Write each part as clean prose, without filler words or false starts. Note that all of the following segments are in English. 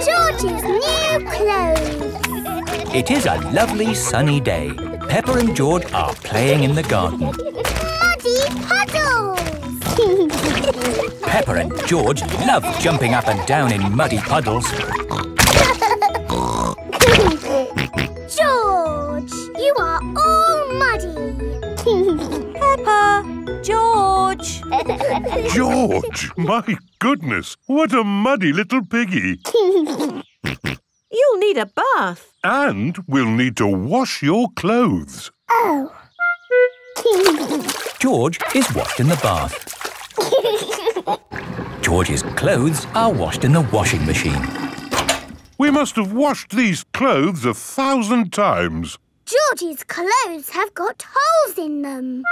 George's new clothes. It is a lovely sunny day. Peppa and George are playing in the garden. Muddy puddles. Peppa and George love jumping up and down in muddy puddles. George, you are all muddy. Peppa, George. George, my goodness, what a muddy little piggy. You'll need a bath. And we'll need to wash your clothes. Oh. George is washed in the bath. George's clothes are washed in the washing machine. We must have washed these clothes 1,000 times. George's clothes have got holes in them.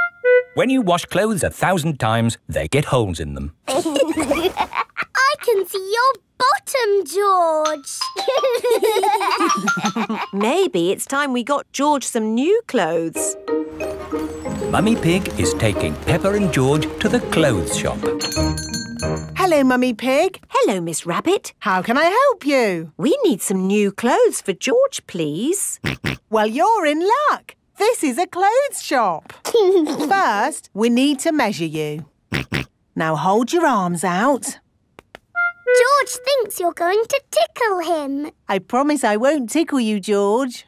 When you wash clothes 1,000 times, they get holes in them. I can see your bottom, George. Maybe it's time we got George some new clothes. Mummy Pig is taking Peppa and George to the clothes shop. Hello, Mummy Pig. Hello, Miss Rabbit. How can I help you? We need some new clothes for George, please. Well, you're in luck. This is a clothes shop. First, we need to measure you. Now hold your arms out. George thinks you're going to tickle him. I promise I won't tickle you, George.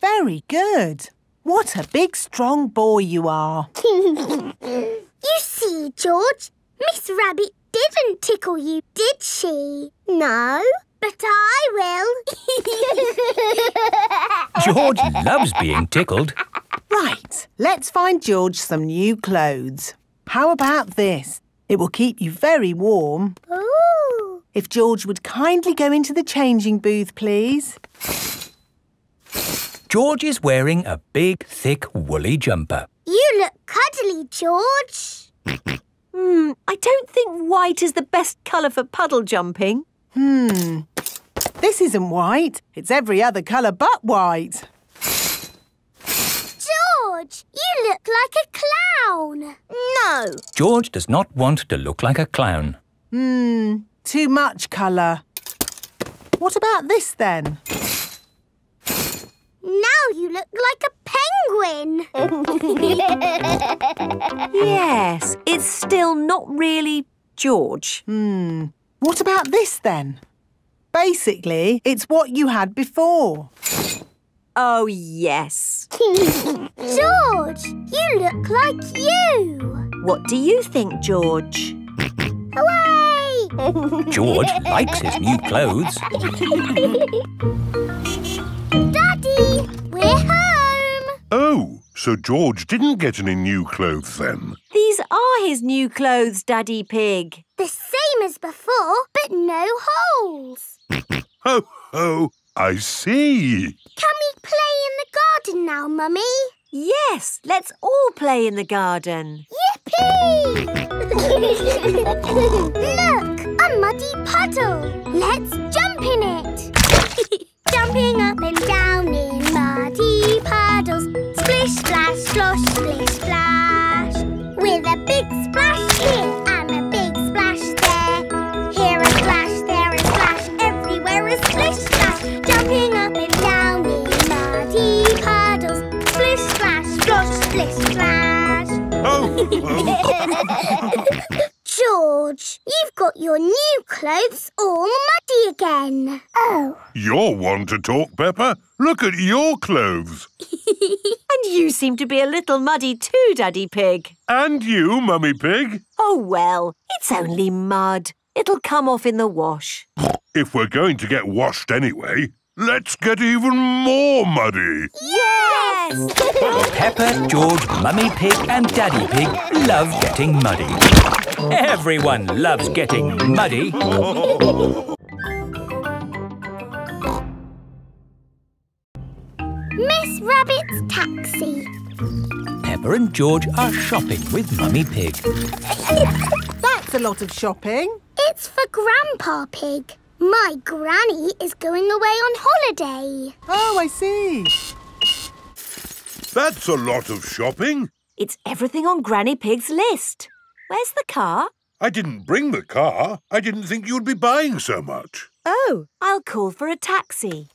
Very good. What a big, strong boy you are. You see, George, Miss Rabbit didn't tickle you, did she? No, but I will. George loves being tickled. Right, let's find George some new clothes. How about this? It will keep you very warm. Ooh. If George would kindly go into the changing booth, please. George is wearing a big, thick, woolly jumper. You look cuddly, George. I don't think white is the best colour for puddle jumping. This isn't white. It's every other colour but white. George, you look like a clown. No. George does not want to look like a clown. Too much colour. What about this, then? Now you look like a penguin. Yes, it's still not really George. What about this then? Basically, it's what you had before. Oh, yes. George, you look like you. What do you think, George? Hooray! George likes his new clothes. Daddy, we're home! Oh, so George didn't get any new clothes then? These are his new clothes, Daddy Pig. The same as before, but no holes. Ho, ho, I see. Can we play in the garden now, Mummy? Yes, let's all play in the garden. Yippee! Look, a muddy puddle. Let's jump in it. Jumping up and down in muddy puddles. Splish, splash, slosh, splish, splash. With a big splash here and a big splash there. Here a splash, there a splash, everywhere a splish, splash. Jumping up and down in muddy puddles. Splish, splash, slosh, splish, splash. George, you've got your new clothes all muddy again. Oh. You're one to talk, Peppa. Look at your clothes. And you seem to be a little muddy too, Daddy Pig. And you, Mummy Pig. Oh, well, it's only mud. It'll come off in the wash. If we're going to get washed anyway, let's get even more muddy. Yes! Peppa, George, Mummy Pig and Daddy Pig love getting muddy. Everyone loves getting muddy. Miss Rabbit's taxi. Peppa and George are shopping with Mummy Pig. That's a lot of shopping. It's for Grandpa Pig. My granny is going away on holiday. Oh, I see. That's a lot of shopping. It's everything on Granny Pig's list. Where's the car? I didn't bring the car. I didn't think you'd be buying so much. Oh, I'll call for a taxi.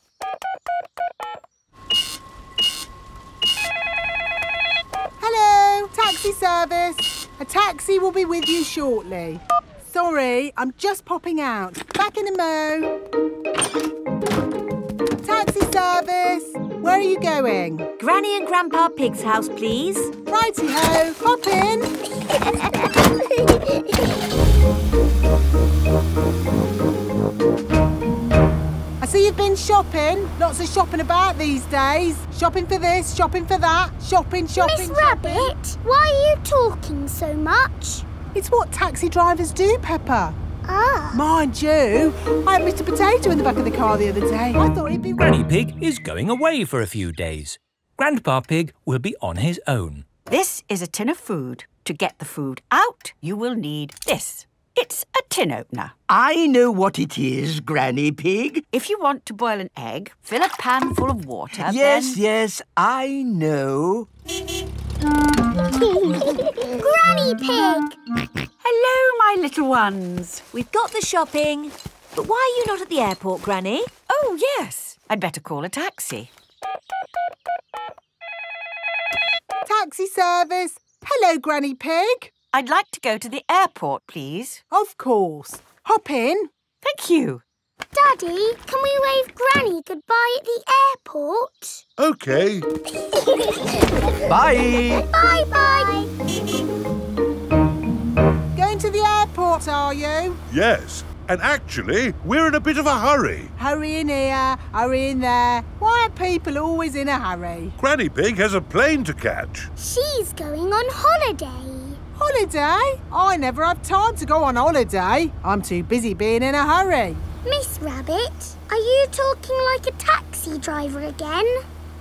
Hello, taxi service. A taxi will be with you shortly. Sorry, I'm just popping out. Back in a mo. Taxi service, where are you going? Granny and Grandpa Pig's house, please. Righty-ho, hop in. I see you've been shopping. Lots of shopping about these days. Shopping for this, shopping for that, shopping. Miss Rabbit, why are you talking so much? It's what taxi drivers do, Peppa. Ah. Mind you, I had Mr. Potato in the back of the car the other day. I thought he'd be... Granny Pig is going away for a few days. Grandpa Pig will be on his own. This is a tin of food. To get the food out, you will need this. It's a tin opener. I know what it is, Granny Pig. If you want to boil an egg, fill a pan full of water, Yes, I know. Granny Pig! Hello, my little ones. We've got the shopping. But why are you not at the airport, Granny? Oh, yes. I'd better call a taxi. Taxi service. Hello, Granny Pig. I'd like to go to the airport, please. Of course. Hop in. Thank you. Daddy, can we wave Granny goodbye at the airport? OK. Bye. Bye-bye. Going to the airport, are you? Yes. And actually, we're in a bit of a hurry. Hurry in here, hurry in there. Why are people always in a hurry? Granny Pig has a plane to catch. She's going on holiday. Holiday? I never have time to go on holiday. I'm too busy being in a hurry. Miss Rabbit, are you talking like a taxi driver again?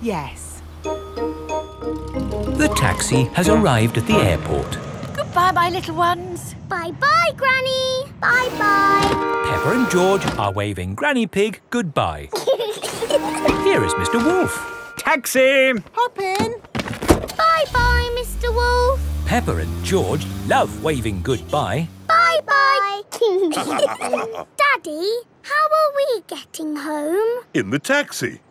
Yes. The taxi has arrived at the airport. Goodbye, my little ones. Bye-bye, Granny. Bye-bye. Peppa and George are waving Granny Pig goodbye. Here is Mr. Wolf. Taxi! Hop in. Bye-bye, Mr. Wolf. Peppa and George love waving goodbye. Bye-bye. Daddy, how are we getting home? In the taxi.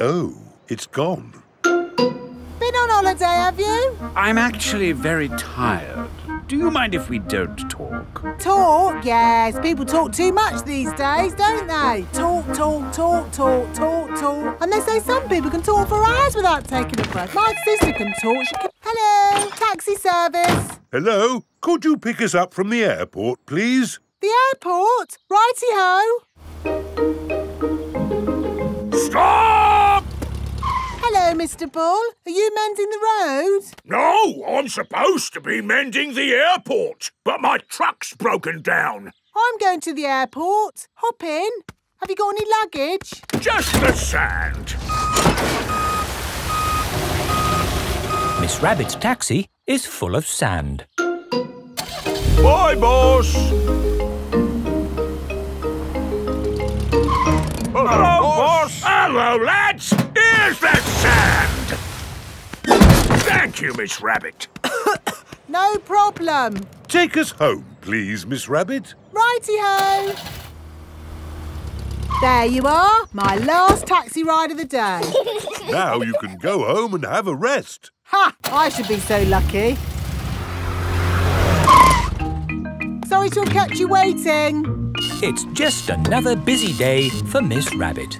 Oh, it's gone. Been on holiday, have you? I'm actually very tired. Do you mind if we don't talk? Talk? Yes, people talk too much these days, don't they? Talk. And they say some people can talk for hours without taking a breath. My sister can talk. She can... Hello, taxi service. Hello, could you pick us up from the airport, please? The airport? Righty-ho. Stop! Hello, Mr. Bull. Are you mending the road? No, I'm supposed to be mending the airport, but my truck's broken down. I'm going to the airport. Hop in. Have you got any luggage? Just the sand. Miss Rabbit's taxi is full of sand. Bye, boss. Hello, boss. Hello, lads. Here's the sand. Thank you, Miss Rabbit. No problem. Take us home, please, Miss Rabbit. Righty-ho. There you are, my last taxi ride of the day. Now you can go home and have a rest. Ha! I should be so lucky. Sorry to have kept you waiting. It's just another busy day for Miss Rabbit.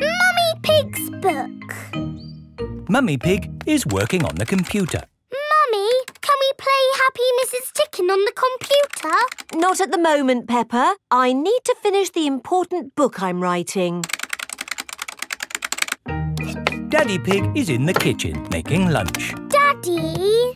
Mummy Pig's book. Mummy Pig is working on the computer. Mummy, can we play Happy Mrs. Chicken on the computer? Not at the moment, Peppa. I need to finish the important book I'm writing. Daddy Pig is in the kitchen making lunch. Daddy,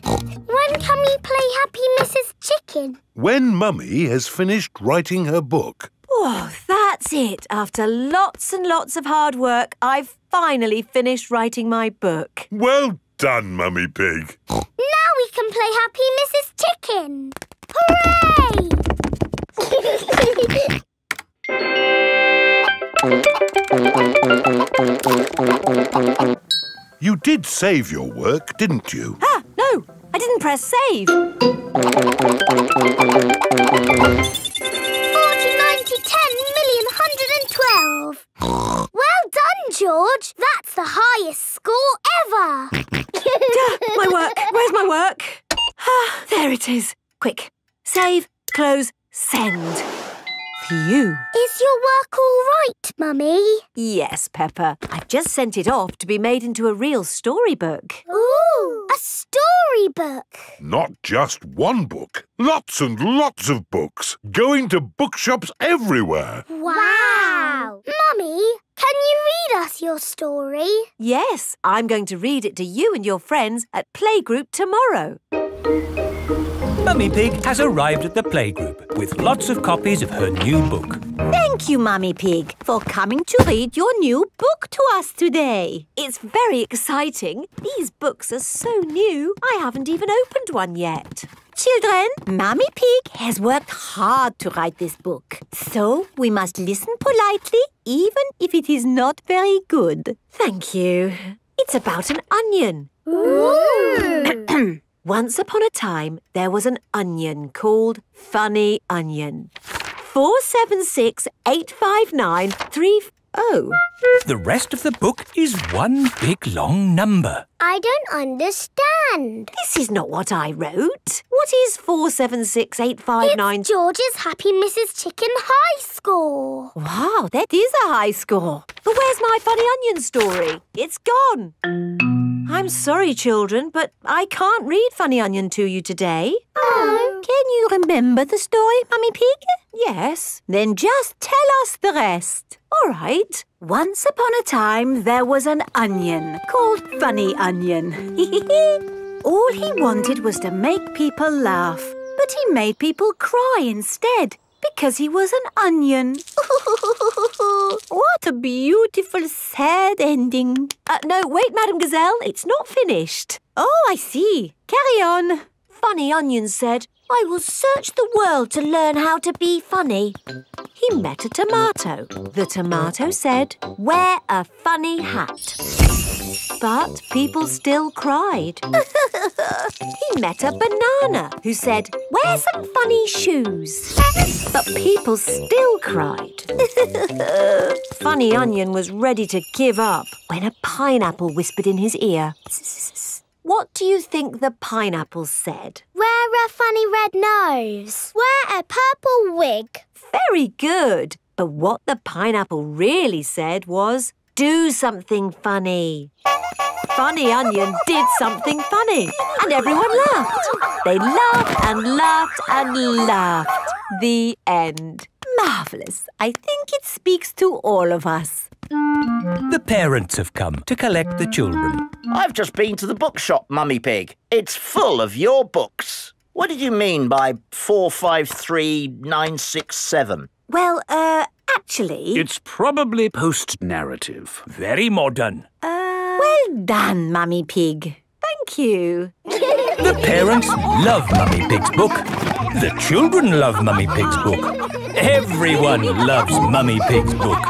when can we play Happy Mrs. Chicken? When Mummy has finished writing her book. Oh, that's it. After lots and lots of hard work, I've finally finished writing my book. Well done, Mummy Pig. Now we can play Happy Mrs. Chicken. Hooray! You did save your work, didn't you? Ah, no, I didn't press save. 4,9,10,112. Well done, George. That's the highest score ever. My work. Where's my work? Ah, there it is. Quick. Save, close, send. You. Is your work all right, Mummy? Yes, Peppa. I've just sent it off to be made into a real storybook. Ooh, a storybook. Not just one book. Lots and lots of books. Going to bookshops everywhere. Wow. Mummy, can you read us your story? Yes, I'm going to read it to you and your friends at playgroup tomorrow. Mummy Pig has arrived at the playgroup with lots of copies of her new book. Thank you, Mummy Pig, for coming to read your new book to us today. It's very exciting. These books are so new, I haven't even opened one yet. Children, Mummy Pig has worked hard to write this book. So we must listen politely, even if it is not very good. Thank you. It's about an onion. Ooh! Once upon a time, there was an onion called Funny Onion. 476 859 3 0. The rest of the book is one big long number. I don't understand. This is not what I wrote. What is 476 859? It's George's Happy Mrs. Chicken high score. Wow, that is a high score. But where's my Funny Onion story? It's gone. I'm sorry, children, but I can't read Funny Onion to you today. Oh. Can you remember the story, Mummy Pig? Yes. Then just tell us the rest. All right. Once upon a time, there was an onion called Funny Onion. All he wanted was to make people laugh, but he made people cry instead. Because he was an onion. What a beautiful, sad ending. No, wait, Madam Gazelle, it's not finished. Oh, I see. Carry on. Funny Onion said, I will search the world to learn how to be funny. He met a tomato. The tomato said, wear a funny hat. But people still cried. He met a banana who said, wear some funny shoes. But people still cried. Funny Onion was ready to give up when a pineapple whispered in his ear. What do you think the pineapple said? Wear a funny red nose. Wear a purple wig. Very good. But what the pineapple really said was, do something funny. Funny Onion did something funny and everyone laughed. They laughed and laughed and laughed. The end. Marvellous. I think it speaks to all of us. The parents have come to collect the children. I've just been to the bookshop, Mummy Pig. It's full of your books. What did you mean by 453 967? Well, actually... It's probably post-narrative. Very modern. Well done, Mummy Pig. Thank you. The parents love Mummy Pig's book. The children love Mummy Pig's book. Everyone loves Mummy Pig's book.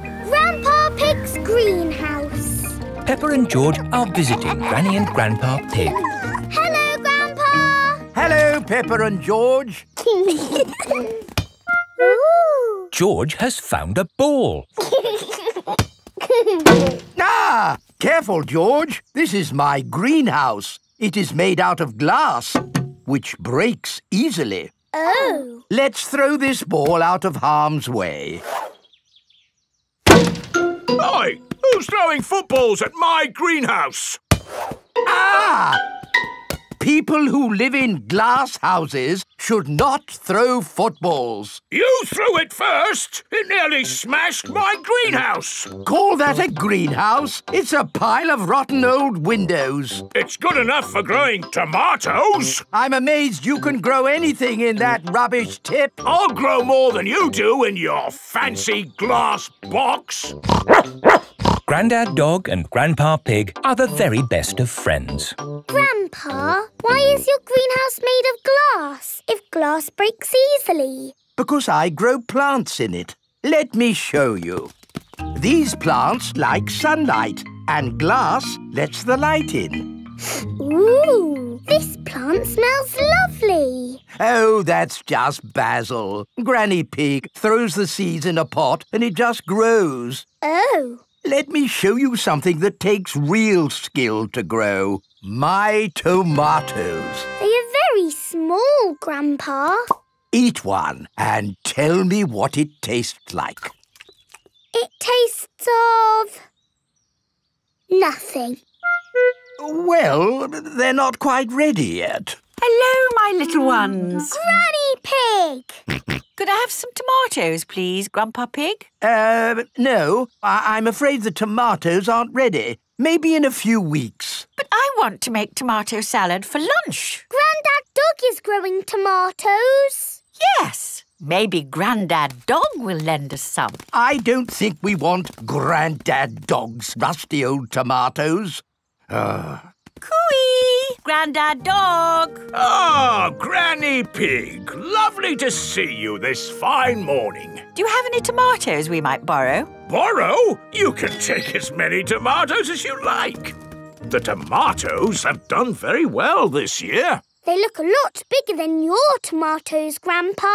Grandpa Pig's greenhouse. Peppa and George are visiting Granny and Grandpa Pig. Hello, Grandpa. Hello, Peppa and George. George has found a ball. Ah! Careful, George. This is my greenhouse. It is made out of glass, which breaks easily. Oh! Let's throw this ball out of harm's way. Oi! Who's throwing footballs at my greenhouse? Ah! People who live in glass houses should not throw footballs. You threw it first! It nearly smashed my greenhouse! Call that a greenhouse? It's a pile of rotten old windows. It's good enough for growing tomatoes. I'm amazed you can grow anything in that rubbish tip. I'll grow more than you do in your fancy glass box. Grandad Dog and Grandpa Pig are the very best of friends. Grandpa, why is your greenhouse made of glass if glass breaks easily? Because I grow plants in it. Let me show you. These plants like sunlight, and glass lets the light in. Ooh, this plant smells lovely. Oh, that's just basil. Granny Pig throws the seeds in a pot and it just grows. Oh. Let me show you something that takes real skill to grow. My tomatoes. They are very small, Grandpa. Eat one and tell me what it tastes like. It tastes of... nothing. Well, they're not quite ready yet. Hello, my little ones. Granny Pig! Could I have some tomatoes, please, Grandpa Pig? No. I'm afraid the tomatoes aren't ready. Maybe in a few weeks. But I want to make tomato salad for lunch. Grandad Dog is growing tomatoes. Yes. Maybe Grandad Dog will lend us some. I don't think we want Grandad Dog's rusty old tomatoes. Cooey! Grandad Dog! Oh, Granny Pig, lovely to see you this fine morning. Do you have any tomatoes we might borrow? Borrow? You can take as many tomatoes as you like. The tomatoes have done very well this year. They look a lot bigger than your tomatoes, Grandpa.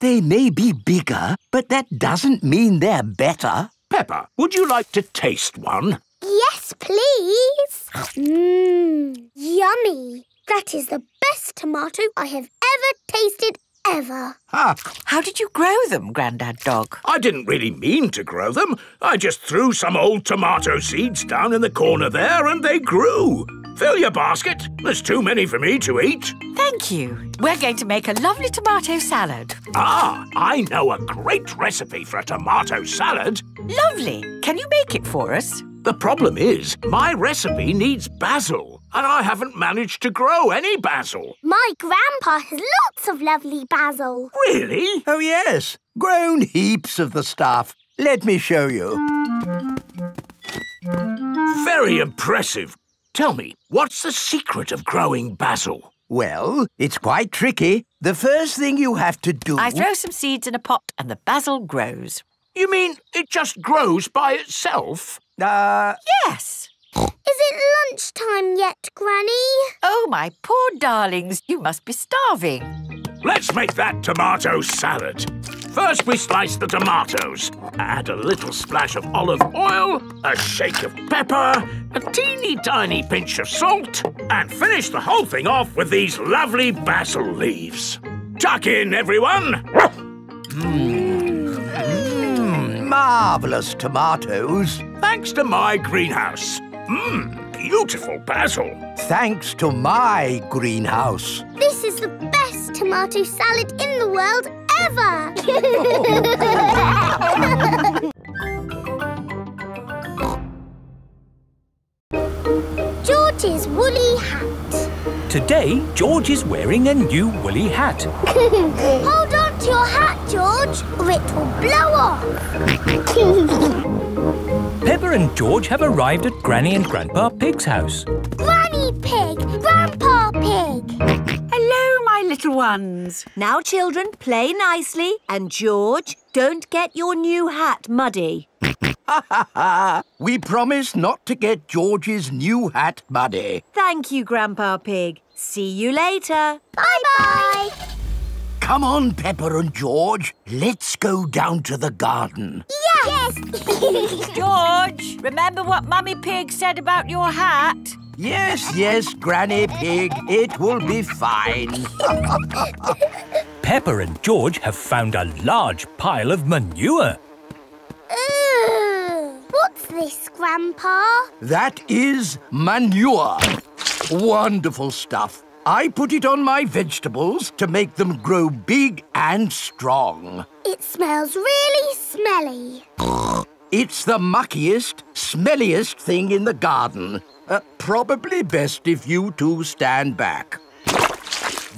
They may be bigger, but that doesn't mean they're better. Peppa, would you like to taste one? Yes, please. Mmm, yummy. That is the best tomato I have ever tasted ever. Ah. How did you grow them, Grandad Dog? I didn't really mean to grow them. I just threw some old tomato seeds down in the corner there and they grew. Fill your basket. There's too many for me to eat. Thank you. We're going to make a lovely tomato salad. Ah, I know a great recipe for a tomato salad. Lovely. Can you make it for us? The problem is, my recipe needs basil, and I haven't managed to grow any basil. My grandpa has lots of lovely basil. Really? Oh, yes. Grown heaps of the stuff. Let me show you. Very impressive. Tell me, what's the secret of growing basil? Well, it's quite tricky. The first thing you have to do... I throw some seeds in a pot and the basil grows. You mean it just grows by itself? Yes. Is it lunchtime yet, Granny? Oh, my poor darlings, you must be starving. Let's make that tomato salad. First we slice the tomatoes, add a little splash of olive oil, a shake of pepper, a teeny tiny pinch of salt, and finish the whole thing off with these lovely basil leaves. Tuck in, everyone! Marvellous tomatoes. Thanks to my greenhouse. Beautiful basil. Thanks to my greenhouse. This is the best tomato salad in the world ever. George's woolly hat. Today, George is wearing a new woolly hat. Hold on to your hat, George, or it will blow off. Peppa and George have arrived at Granny and Grandpa Pig's house. Granny Pig, Grandpa Pig. Hello, my little ones. Now, children, play nicely. And, George, don't get your new hat muddy. Ha, ha, ha. We promise not to get George's new hat muddy. Thank you, Grandpa Pig. See you later. Bye-bye. Come on, Peppa and George. Let's go down to the garden. Yes! George, remember what Mummy Pig said about your hat? Yes, yes, Granny Pig, it will be fine. Peppa and George have found a large pile of manure. Ooh, what's this, Grandpa? That is manure. Wonderful stuff. I put it on my vegetables to make them grow big and strong. It smells really smelly. It's the muckiest, smelliest thing in the garden. Probably best if you two stand back.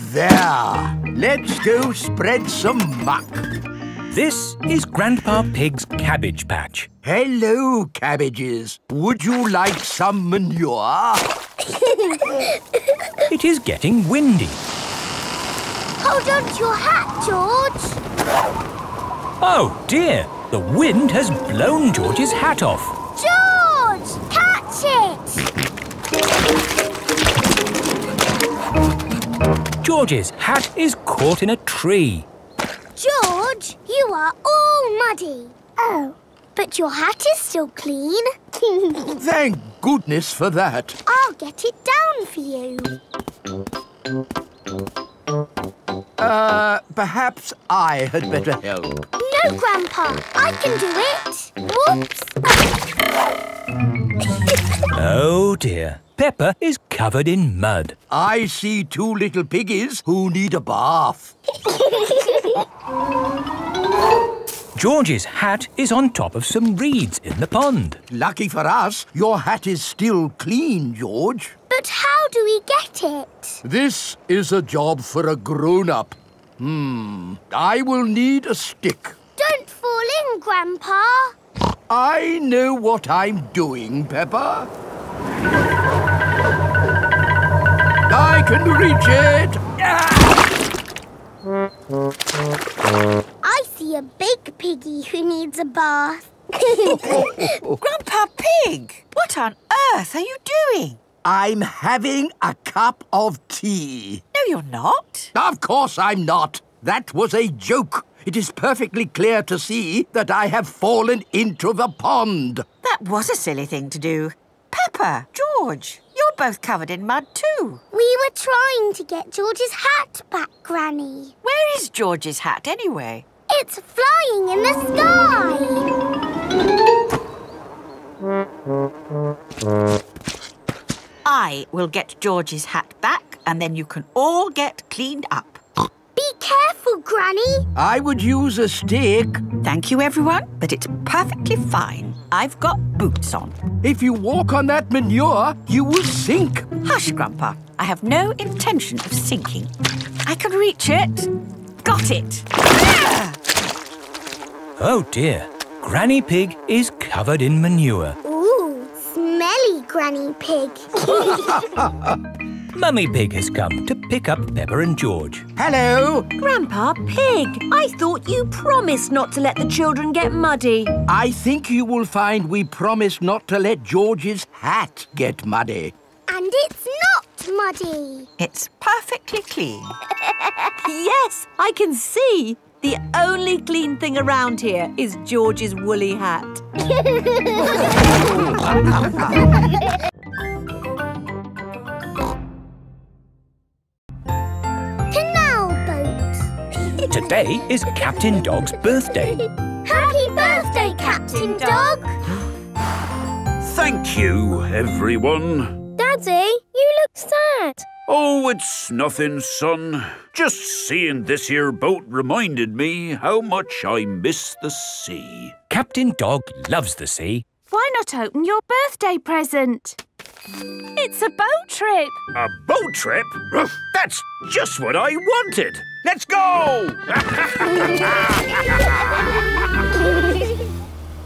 There. Let's go spread some muck. This is Grandpa Pig's cabbage patch. Hello, cabbages. Would you like some manure? It is getting windy. Hold on to your hat, George. Oh, dear. The wind has blown George's hat off. George, catch it! George's hat is caught in a tree. George, you are all muddy. Oh, but your hat is still clean. Thank goodness for that. I'll get it down for you. Perhaps I had better help. No, Grandpa, I can do it. Whoops. Oh dear, Peppa is covered in mud. I see two little piggies who need a bath. George's hat is on top of some reeds in the pond. Lucky for us, your hat is still clean, George. But how do we get it? This is a job for a grown-up. I will need a stick. Don't fall in, Grandpa. I know what I'm doing, Peppa. I can reach it. I see a big piggy who needs a bath. Grandpa Pig, what on earth are you doing? I'm having a cup of tea. No, you're not. Of course I'm not. That was a joke. It is perfectly clear to see that I have fallen into the pond. That was a silly thing to do. Peppa, George, you're both covered in mud too. We were trying to get George's hat back, Granny. Where is George's hat anyway? It's flying in the sky. I will get George's hat back and then you can all get cleaned up. Be careful, Granny. I would use a stick. Thank you, everyone, but it's perfectly fine. I've got boots on. If you walk on that manure, you will sink. Hush, Grandpa. I have no intention of sinking. I can reach it. Got it. Oh, dear. Granny Pig is covered in manure. Ooh, smelly Granny Pig. Mummy Pig has come to pick up Peppa and George. Hello! Grandpa Pig, I thought you promised not to let the children get muddy. I think you will find we promised not to let George's hat get muddy. And it's not muddy. It's perfectly clean. Yes, I can see. The only clean thing around here is George's woolly hat. Today is Captain Dog's birthday. Happy birthday, Captain Dog! Thank you, everyone. Daddy, you look sad. Oh, it's nothing, son. Just seeing this here boat reminded me how much I miss the sea. Captain Dog loves the sea. Why not open your birthday present? It's a boat trip. A boat trip? That's just what I wanted. Let's go!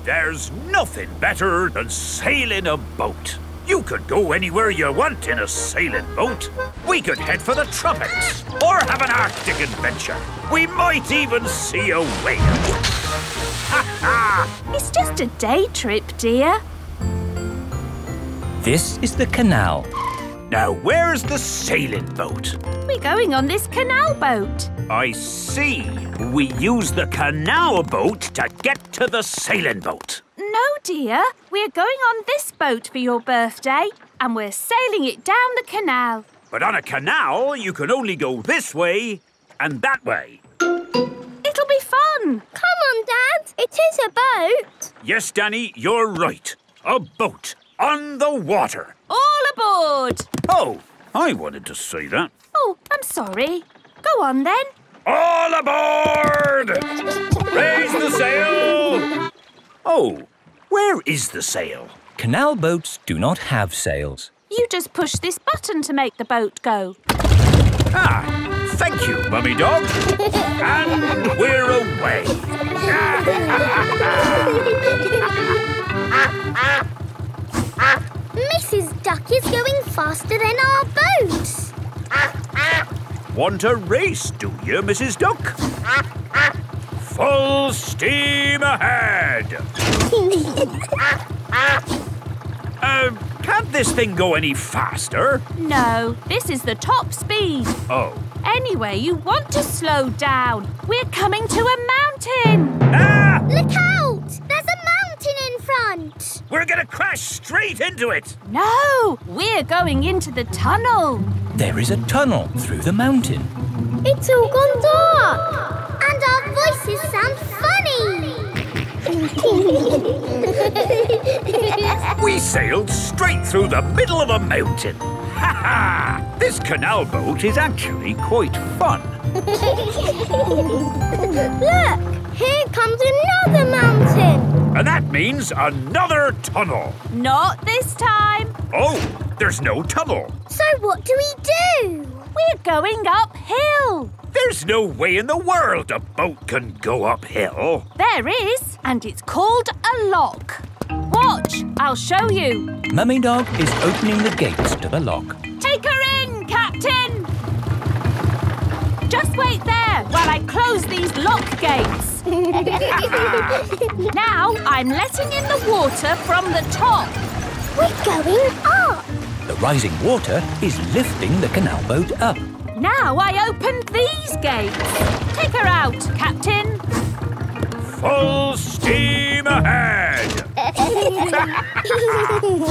There's nothing better than sailing a boat. You could go anywhere you want in a sailing boat. We could head for the tropics or have an Arctic adventure. We might even see a whale. It's just a day trip, dear. This is the canal. Now, where's the sailing boat? We're going on this canal boat. I see. We use the canal boat to get to the sailing boat. No, dear. We're going on this boat for your birthday and we're sailing it down the canal. But on a canal, you can only go this way and that way. It'll be fun. Come on, Dad. It is a boat. Yes, Danny, you're right. A boat on the water. All aboard! Oh, I wanted to say that. Oh, I'm sorry. Go on, then. All aboard! Raise the sail! Oh, where is the sail? Canal boats do not have sails. You just push this button to make the boat go. Ah, thank you, Mummy Dog. And we're away. Mrs. Duck is going faster than our boat. Want a race, do you, Mrs. Duck? full steam ahead! Can't this thing go any faster? No, this is the top speed. Oh. Anyway, you want to slow down. We're coming to a mountain. Ah! Look out! There's a mountain in front. We're going to crash straight into it. No, we're going into the tunnel. There is a tunnel through the mountain. It's all gone dark. And our voices sound funny. We sailed straight through the middle of a mountain. Ha ha! This canal boat is actually quite fun. Look! Here comes another mountain! And that means another tunnel. Not this time. Oh, there's no tunnel. So what do we do? We're going uphill. There's no way in the world a boat can go uphill. There is, and it's called a lock. Watch, I'll show you. Mummy Dog is opening the gates to the lock. Take her in, Captain! Just wait there while I close these lock gates. Now I'm letting in the water from the top. We're going up. The rising water is lifting the canal boat up. Now I open these gates. Take her out, Captain. Full steam ahead!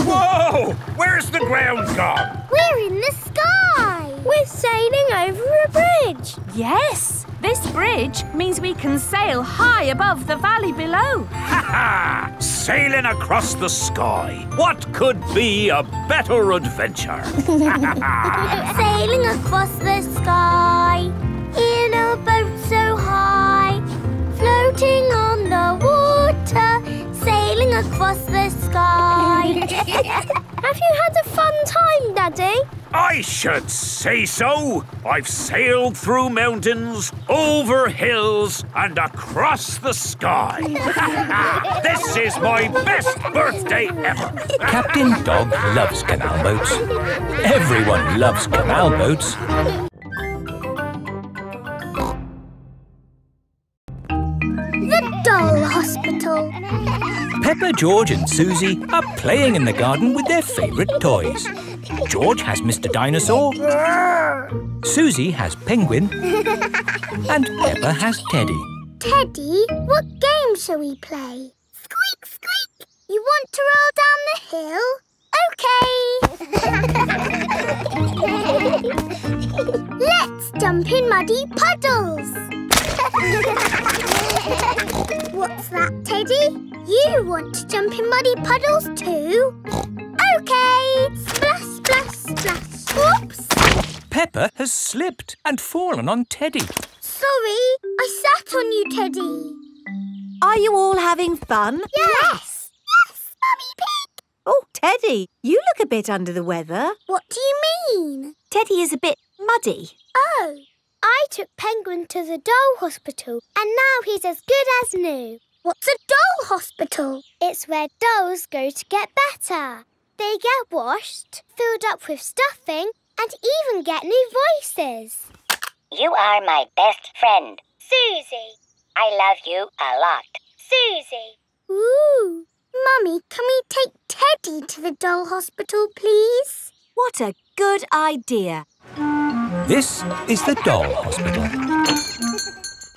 Whoa! Where's the ground gone? We're in the sky! We're sailing over a bridge! Yes! This bridge means we can sail high above the valley below. Ha ha! Sailing across the sky. What could be a better adventure? Sailing across the sky in a boat so high. Floating on the water, sailing across the sky. Have you had a fun time, Daddy? I should say so. I've sailed through mountains, over hills, and across the sky. This is my best birthday ever. Captain Dog loves canal boats. Everyone loves canal boats. Doll Hospital. Peppa, George and Susie are playing in the garden with their favourite toys. George has Mr. Dinosaur, Susie has Penguin, and Peppa has Teddy. Teddy, what game shall we play? Squeak, squeak! You want to roll down the hill? OK! Let's jump in muddy puddles! What's that, Teddy? You want to jump in muddy puddles too? OK! Splash, splash, splash. Oops! Peppa has slipped and fallen on Teddy. Sorry, I sat on you, Teddy. Are you all having fun? Yes! Yes, Mummy Pig! Oh, Teddy, you look a bit under the weather. What do you mean? Teddy is a bit muddy. Oh. I took Penguin to the doll hospital and now he's as good as new. What's a doll hospital? It's where dolls go to get better. They get washed, filled up with stuffing and even get new voices. You are my best friend. Susie. I love you a lot. Susie. Ooh. Mummy, can we take Teddy to the doll hospital, please? What a good idea. This is the doll hospital.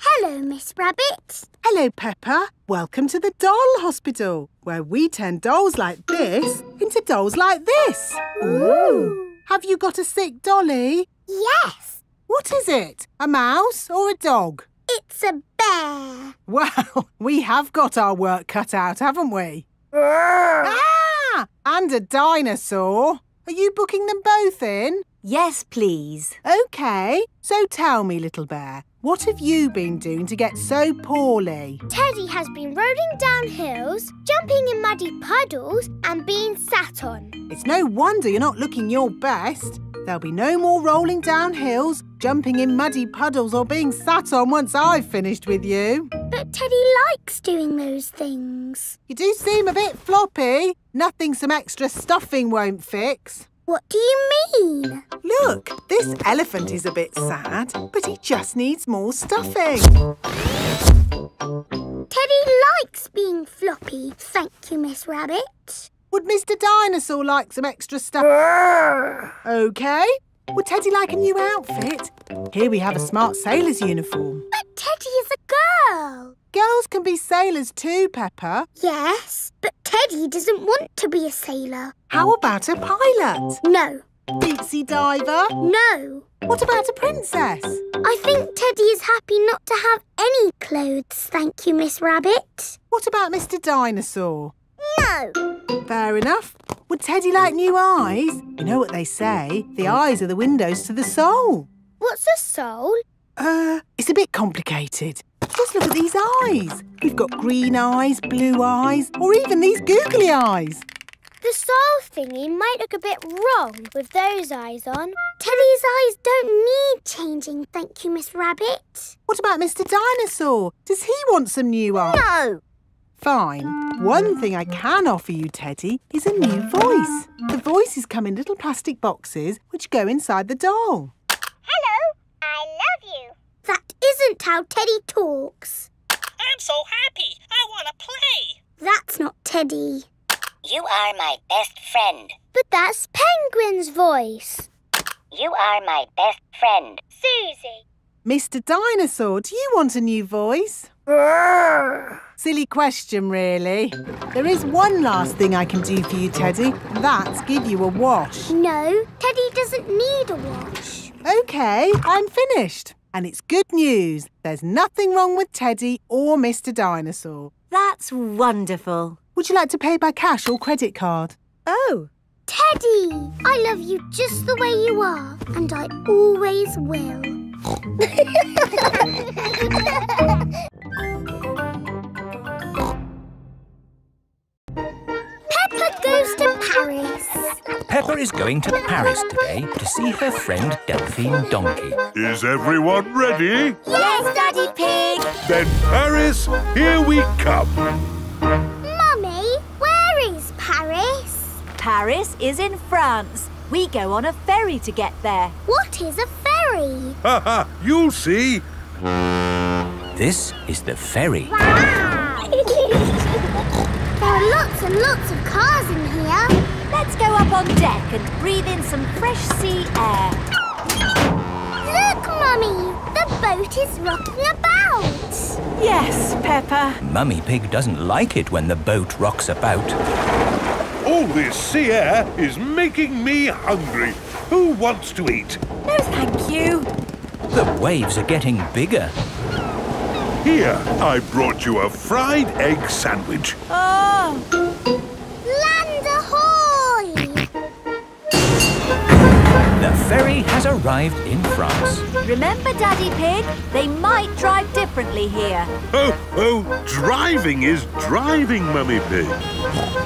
Hello, Miss Rabbit. Hello, Peppa. Welcome to the doll hospital, where we turn dolls like this into dolls like this. Ooh. Have you got a sick dolly? Yes. What is it? A mouse or a dog? It's a bear. Wow, we have got our work cut out, haven't we? Ah! And a dinosaur. Are you booking them both in? Yes, please. OK. So tell me, little bear, what have you been doing to get so poorly? Teddy has been rolling down hills, jumping in muddy puddles and being sat on. It's no wonder you're not looking your best. There'll be no more rolling down hills, jumping in muddy puddles or being sat on once I've finished with you. But Teddy likes doing those things. You do seem a bit floppy. Nothing some extra stuffing won't fix. What do you mean? Look, this elephant is a bit sad, but he just needs more stuffing. Teddy likes being floppy, thank you, Miss Rabbit. Would Mr. Dinosaur like some extra stuff? OK. Would Teddy like a new outfit? Here we have a smart sailor's uniform. But Teddy is a girl. Girls can be sailors too, Peppa. Yes, but Teddy doesn't want to be a sailor. How about a pilot? No. Deep-sea diver? No. What about a princess? I think Teddy is happy not to have any clothes, thank you, Miss Rabbit. What about Mr. Dinosaur? No. Fair enough. Would Teddy like new eyes? You know what they say, the eyes are the windows to the soul. What's a soul? It's a bit complicated. Just look at these eyes. We've got green eyes, blue eyes, or even these googly eyes. The soul thingy might look a bit wrong with those eyes on. Teddy's eyes don't need changing, thank you, Miss Rabbit. What about Mr. Dinosaur? Does he want some new eyes? No. Fine. One thing I can offer you, Teddy, is a new voice. The voices come in little plastic boxes which go inside the doll. Hello, I love you. That isn't how Teddy talks. I'm so happy. I want to play. That's not Teddy. You are my best friend. But that's Penguin's voice. You are my best friend. Susie. Mr. Dinosaur, do you want a new voice? Silly question, really. There is one last thing I can do for you, Teddy. That's give you a wash. No, Teddy doesn't need a wash. OK, I'm finished. And it's good news. There's nothing wrong with Teddy or Mr. Dinosaur. That's wonderful. Would you like to pay by cash or credit card? Oh. Teddy, I love you just the way you are, and I always will. Peppa goes to Paris. Peppa is going to Paris today to see her friend Delphine Donkey. Is everyone ready? Yes, Daddy Pig. Then Paris, here we come. Mummy, where is Paris? Paris is in France. We go on a ferry to get there. What is a ferry? Ha ha, you'll see. This is the ferry. Wow! There are lots and lots of cars in here. Let's go up on deck and breathe in some fresh sea air. Look, Mummy, the boat is rocking about. Yes, Peppa. Mummy Pig doesn't like it when the boat rocks about. All this sea air is making me hungry. Who wants to eat? No, thank you. The waves are getting bigger. Here, I brought you a fried egg sandwich. Oh! Land ahoy! The ferry has arrived in France. Remember, Daddy Pig, they might drive differently here. Oh, driving is driving, Mummy Pig.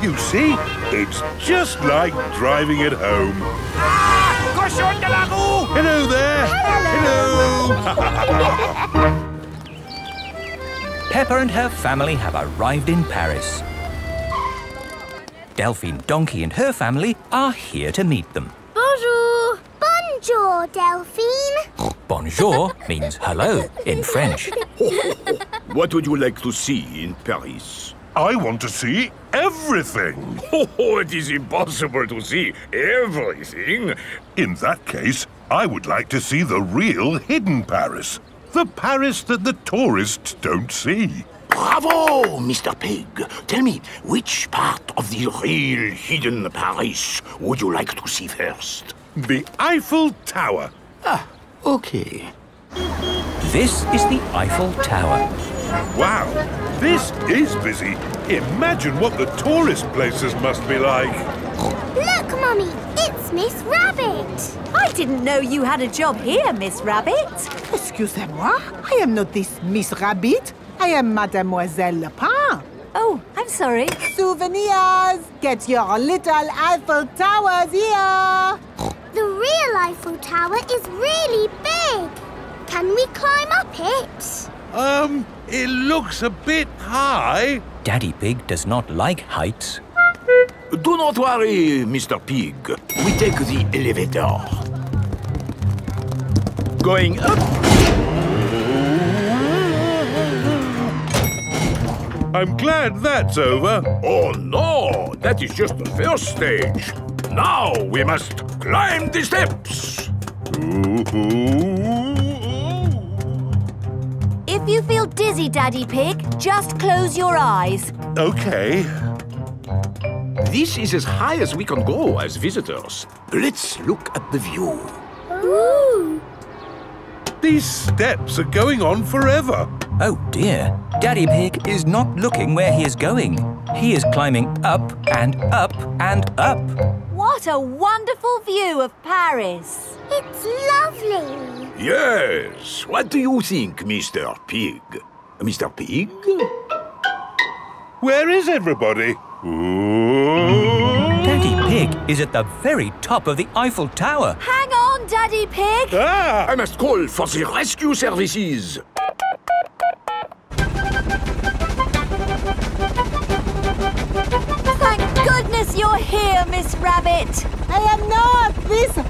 You see, it's just like driving at home. Ah, cochon de la roue! Hello there! Hello! Peppa and her family have arrived in Paris. Delphine Donkey and her family are here to meet them. Bonjour! Bonjour, Delphine. Bonjour means hello in French. What would you like to see in Paris? I want to see everything. Oh, it is impossible to see everything. In that case, I would like to see the real hidden Paris. The Paris that the tourists don't see. Bravo, Mr. Pig. Tell me, which part of the real hidden Paris would you like to see first? The Eiffel Tower. Ah, okay. This is the Eiffel Tower. Wow, this is busy. Imagine what the tourist places must be like. Look, Mummy, it's Miss Rabbit. I didn't know you had a job here, Miss Rabbit. Excusez-moi, I am not this Miss Rabbit. I am Mademoiselle Lapin. Oh, I'm sorry. Souvenirs! Get your little Eiffel Towers here! The real Eiffel Tower is really big. Can we climb up it? It looks a bit high. Daddy Pig does not like heights. Do not worry, Mr. Pig. We take the elevator. Going up. I'm glad that's over. Oh, no. That is just the first stage. Now we must climb the steps. If you feel dizzy, Daddy Pig, just close your eyes. Okay. This is as high as we can go as visitors. Let's look at the view. Ooh! These steps are going on forever. Oh dear. Daddy Pig is not looking where he is going. He is climbing up and up and up. What a wonderful view of Paris. It's lovely. Yes. What do you think, Mr. Pig? Mr. Pig? Where is everybody? Daddy Pig is at the very top of the Eiffel Tower. Hang on, Daddy Pig. Ah! I must call for the rescue services. Thank goodness you're here, Miss Rabbit. I am not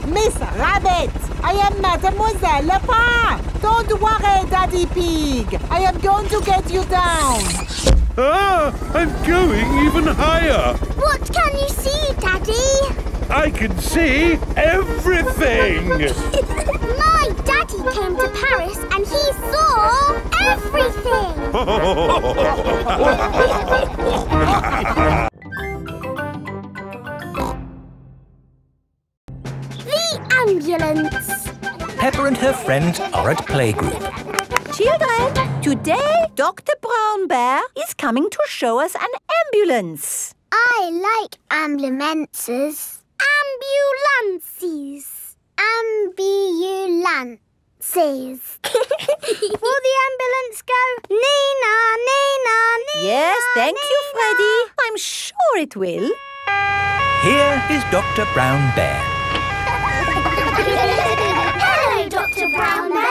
Miss Rabbit. I am Mademoiselle Lepas. Don't worry, Daddy Pig. I am going to get you down. Ah! I'm going even higher! What can you see, Daddy? I can see everything! My daddy came to Paris and he saw everything! The ambulance! Peppa and her friends are at playgroup. Children, today Dr. Brown Bear is coming to show us an ambulance. I like ambulances. Ambulances. Ambulances. Will the ambulance go, Nina, Nina, Nina? Yes, thank Nina. You, Freddy. I'm sure it will. Here is Dr. Brown Bear. Hello, Dr. Brown Bear.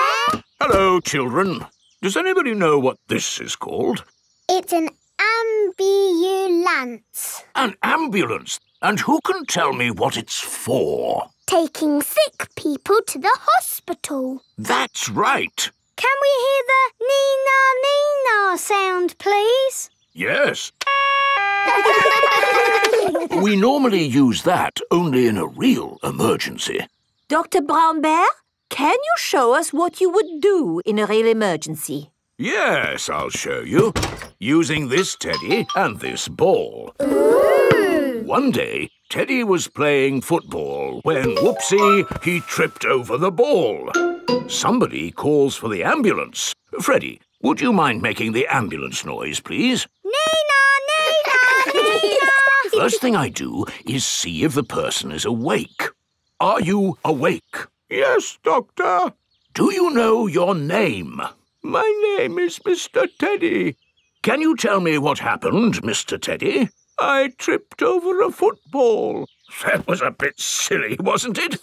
Hello, children. Does anybody know what this is called? It's an ambulance. An ambulance? And who can tell me what it's for? Taking sick people to the hospital. That's right. Can we hear the Nina, Nina sound, please? Yes. We normally use that only in a real emergency. Dr. Brown Bear? Can you show us what you would do in a real emergency? Yes, I'll show you. Using this teddy and this ball. Ooh. One day, Teddy was playing football when, whoopsie, he tripped over the ball. Somebody calls for the ambulance. Freddy, would you mind making the ambulance noise, please? Nina, Nina, Nina! First thing I do is see if the person is awake. Are you awake? Yes, Doctor. Do you know your name? My name is Mr. Teddy. Can you tell me what happened, Mr. Teddy? I tripped over a football. That was a bit silly, wasn't it?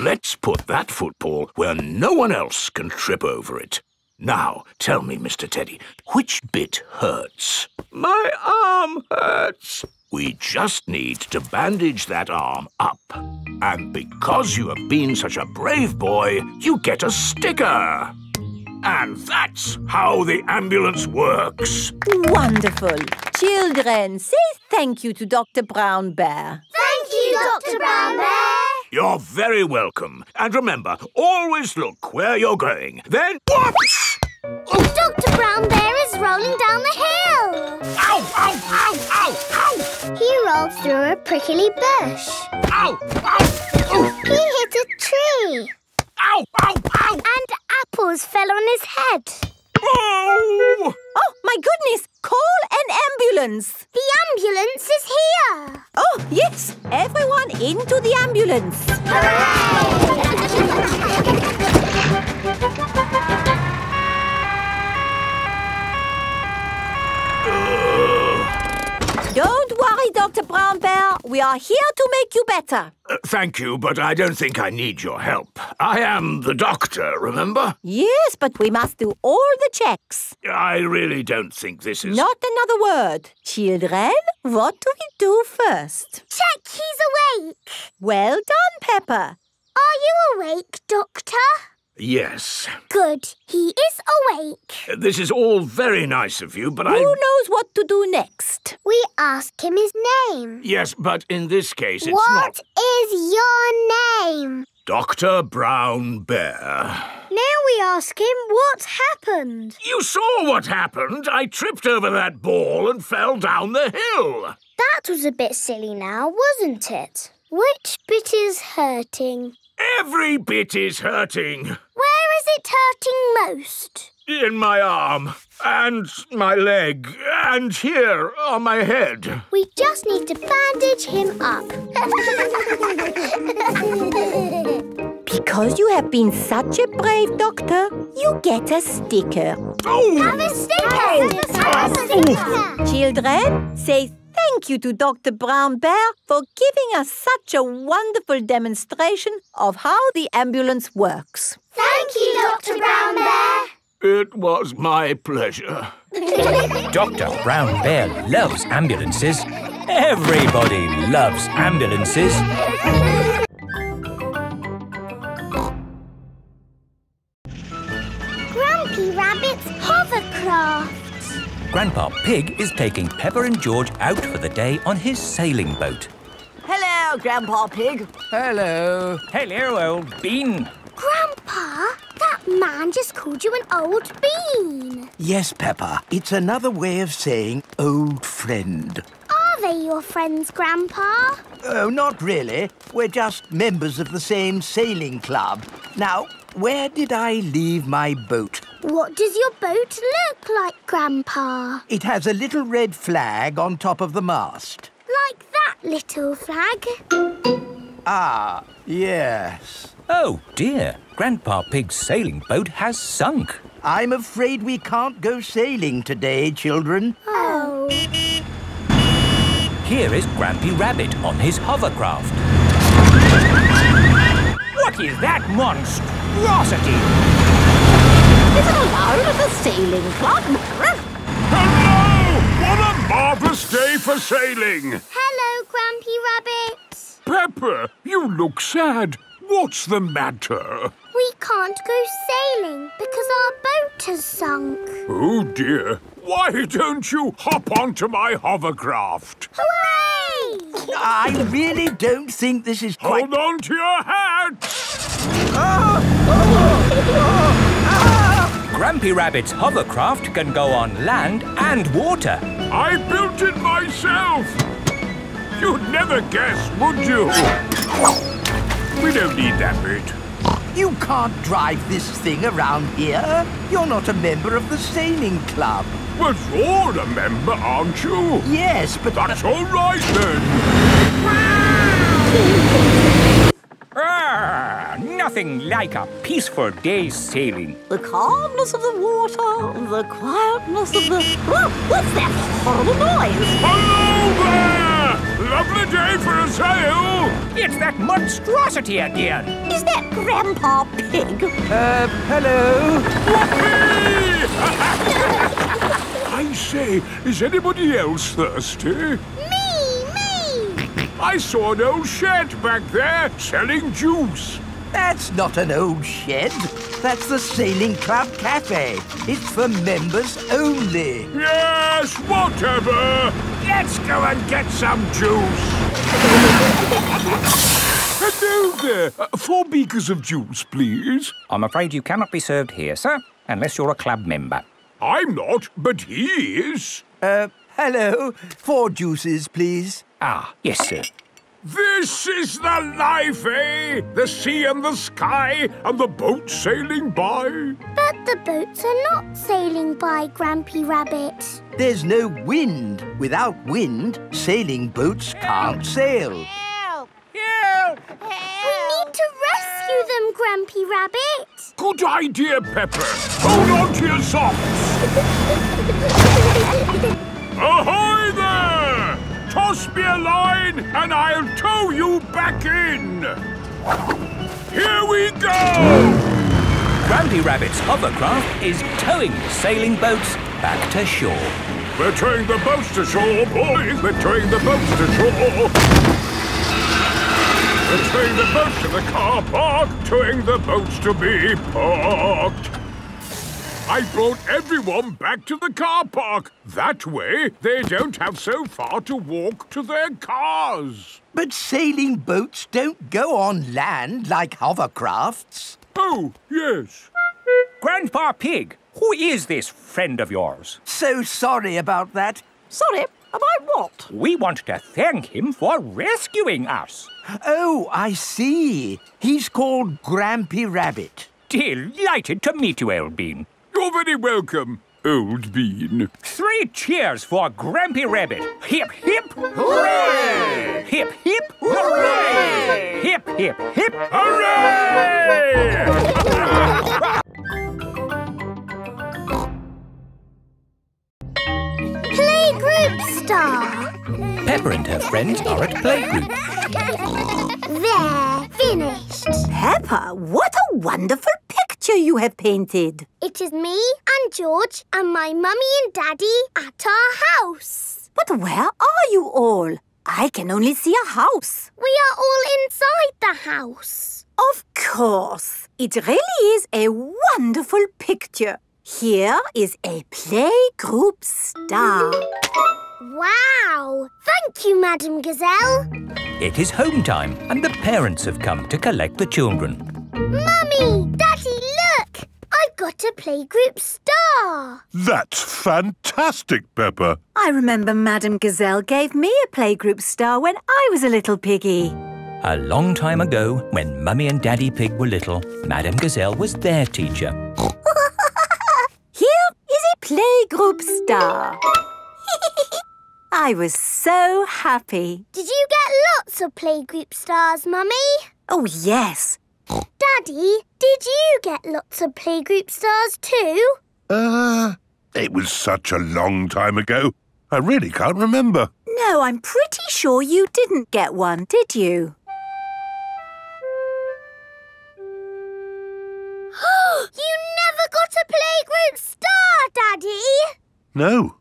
Let's put that football where no one else can trip over it. Now, tell me, Mr. Teddy, which bit hurts? My arm hurts. We just need to bandage that arm up. And because you have been such a brave boy, you get a sticker. And that's how the ambulance works. Wonderful. Children, say thank you to Dr. Brown Bear. Thank you, Dr. Brown Bear. You're very welcome. And remember, always look where you're going. Then whoops! Dr. Brown Bear is rolling down the hill. Ow, ow, ow, ow, ow! He rolled through a prickly bush. Ow, ow, ow! He hit a tree. Ow, ow, ow! And apples fell on his head. Ow! Oh, my goodness! Call an ambulance. The ambulance is here. Oh, yes. Everyone into the ambulance. Hooray! Don't worry, Dr. Brown Bear. We are here to make you better. Thank you, but I don't think I need your help. I am the doctor, remember? Yes, but we must do all the checks. I really don't think this is... Not another word. Children, what do we do first? Check he's awake. Well done, Peppa. Are you awake, Doctor? Yes. Good. He is awake. This is all very nice of you, but Who knows what to do next? We ask him his name. Yes, but in this case it's not... What is your name? Dr. Brown Bear. Now we ask him what happened. You saw what happened. I tripped over that ball and fell down the hill. That was a bit silly now, wasn't it? Which bit is hurting? Every bit is hurting. Where is it hurting most? In my arm, and my leg, and here on my head. We just need to bandage him up. Because you have been such a brave doctor, you get a sticker. Oh! Have a sticker! Have a sticker! Children, say thank you to Dr. Brown Bear for giving us such a wonderful demonstration of how the ambulance works. Thank you, Dr. Brown Bear. It was my pleasure. Dr. Brown Bear loves ambulances. Everybody loves ambulances. Grumpy Rabbit's hovercraft. Grandpa Pig is taking Peppa and George out for the day on his sailing boat. Hello, Grandpa Pig. Hello. Hello, old bean. Grandpa, that man just called you an old bean. Yes, Peppa. It's another way of saying old friend. Are they your friends, Grandpa? Oh, not really. We're just members of the same sailing club. Now, where did I leave my boat? What does your boat look like, Grandpa? It has a little red flag on top of the mast. Like that little flag? Ah, yes. Oh, dear. Grandpa Pig's sailing boat has sunk. I'm afraid we can't go sailing today, children. Oh. Here is Grumpy Rabbit on his hovercraft. What is that monstrosity? Hello to the sailing club. Hello! What a marvellous day for sailing. Hello, Grumpy Rabbit. Peppa, you look sad. What's the matter? We can't go sailing because our boat has sunk. Oh, dear. Why don't you hop onto my hovercraft? Hooray! I really don't think this is quite... Hold on to your hat! Ah! Oh! Oh! Ah! Grumpy Rabbit's hovercraft can go on land and water. I built it myself. You'd never guess, would you? We don't need that bit. You can't drive this thing around here. You're not a member of the sailing club. Well, you're a member, aren't you? Yes, but... That's all right, then. Ah, nothing like a peaceful day's sailing. The calmness of the water, the quietness of the... Oh, what's that horrible noise? Hello there! Lovely day for a sail! It's that monstrosity again. Is that Grandpa Pig? Hello? I say, is anybody else thirsty? I saw an old shed back there selling juice. That's not an old shed. That's the Sailing Club Cafe. It's for members only. Yes, whatever. Let's go and get some juice. Hello there. 4 beakers of juice, please. I'm afraid you cannot be served here, sir, unless you're a club member. I'm not, but he is. Hello. 4 juices, please. Ah, yes, sir. This is the life, eh? The sea and the sky and the boat sailing by. But the boats are not sailing by, Grumpy Rabbit. There's no wind. Without wind, sailing boats can't sail. Help! Help! Help! We need to rescue them, Grumpy Rabbit. Good idea, Peppa. Hold on to your socks. Ahoy there! Toss me me a line and I'll tow you back in. Here we go! Randy Rabbit's hovercraft is towing the sailing boats back to shore. We're towing the boats to shore, boys! We're towing the boats to shore! We're towing the boats to the car park, towing the boats to be parked. I brought everyone back to the car park. That way, they don't have so far to walk to their cars. But sailing boats don't go on land like hovercrafts. Oh, yes. Grandpa Pig, who is this friend of yours? So sorry about that. Sorry? About what? We want to thank him for rescuing us. Oh, I see. He's called Grampy Rabbit. Delighted to meet you, Old Bean. You're very welcome, Old Bean. 3 cheers for Grampy Rabbit. Hip, hip, hooray! Hip, hip, hooray! Hip, hip, hip, hooray! Playgroup star. Peppa and her friends are at playgroup. They're finished. Peppa, what a wonderful picture you have painted. It is me and George and my mummy and daddy at our house. But where are you all? I can only see a house. We are all inside the house. Of course. It really is a wonderful picture. Here is a playgroup star. Wow! Thank you, Madam Gazelle. It is home time and the parents have come to collect the children. Mummy! Daddy, look! I've got a playgroup star. That's fantastic, Peppa. I remember Madam Gazelle gave me a playgroup star when I was a little piggy. A long time ago, when Mummy and Daddy Pig were little, Madam Gazelle was their teacher. Here is a playgroup star. I was so happy. Did you get lots of playgroup stars, Mummy? Oh, yes. Daddy, did you get lots of playgroup stars too? It was such a long time ago. I really can't remember. No, I'm pretty sure you didn't get one, did you? You never got a playgroup star, Daddy! No,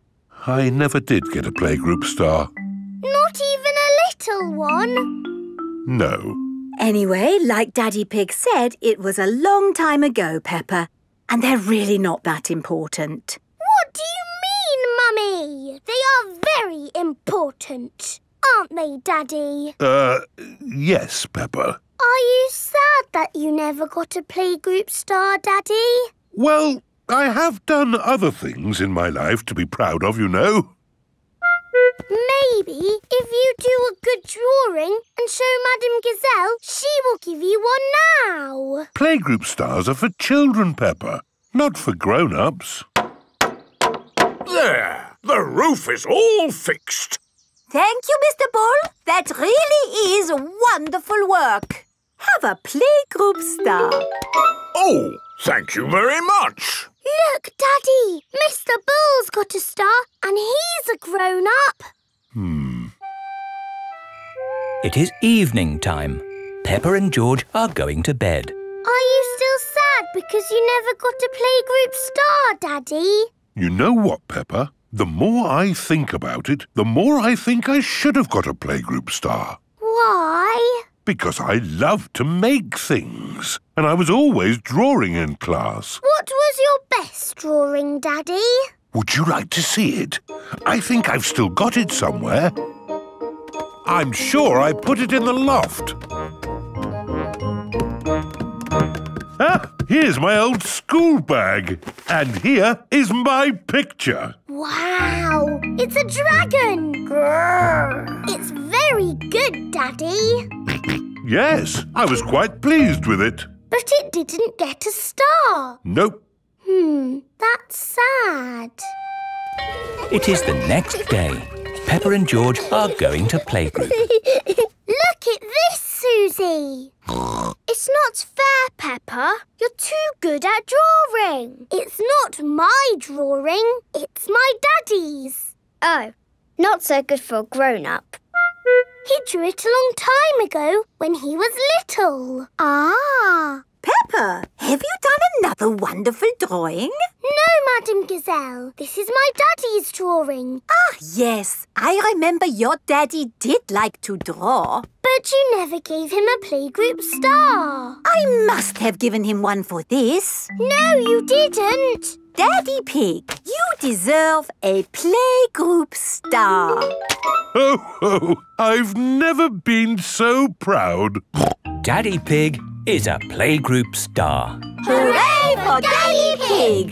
I never did get a playgroup star. Not even a little one? No. Anyway, like Daddy Pig said, it was a long time ago, Peppa. And they're really not that important. What do you mean, Mummy? They are very important, aren't they, Daddy? Yes, Peppa. Are you sad that you never got a playgroup star, Daddy? Well, I have done other things in my life to be proud of, you know. Maybe if you do a good drawing and show Madam Gazelle, she will give you one now. Playgroup stars are for children, Peppa, not for grown-ups. There! The roof is all fixed. Thank you, Mr. Bull. That really is wonderful work. Have a playgroup star. Oh, thank you very much. Look, Daddy, Mr. Bull's got a star and he's a grown-up. It is evening time. Peppa and George are going to bed. Are you still sad because you never got a playgroup star, Daddy? You know what, Peppa? The more I think about it, the more I think I should have got a playgroup star. Why? Because I love to make things, and I was always drawing in class. What was your best drawing, Daddy? Would you like to see it? I think I've still got it somewhere. I'm sure I put it in the loft. Ah, here's my old school bag, and here is my picture. Wow, it's a dragon. Grrr. It's very good, Daddy. Yes, I was quite pleased with it. But it didn't get a star. Nope. That's sad. It is the next day. Peppa and George are going to playgroup. Look at this, Susie. It's not fair, Peppa. You're too good at drawing. It's not my drawing. It's my daddy's. Oh, not so good for a grown-up. He drew it a long time ago when he was little. Ah! Peppa, have you done another wonderful drawing? No, Madam Gazelle. This is my daddy's drawing. Ah, yes. I remember your daddy did like to draw. But you never gave him a playgroup star. I must have given him one for this. No, you didn't. Daddy Pig, you deserve a playgroup star. Ho, ho! I've never been so proud. Daddy Pig is a playgroup star. Hooray for Daddy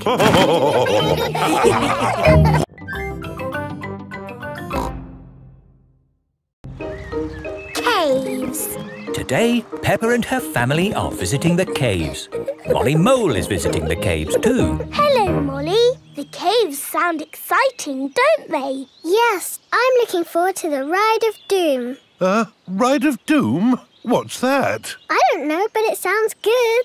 Pig! Caves. Today, Peppa and her family are visiting the caves. Molly Mole is visiting the caves too. Hello, Molly. The caves sound exciting, don't they? Yes, I'm looking forward to the Ride of Doom. Ride of Doom? What's that? I don't know, but it sounds good.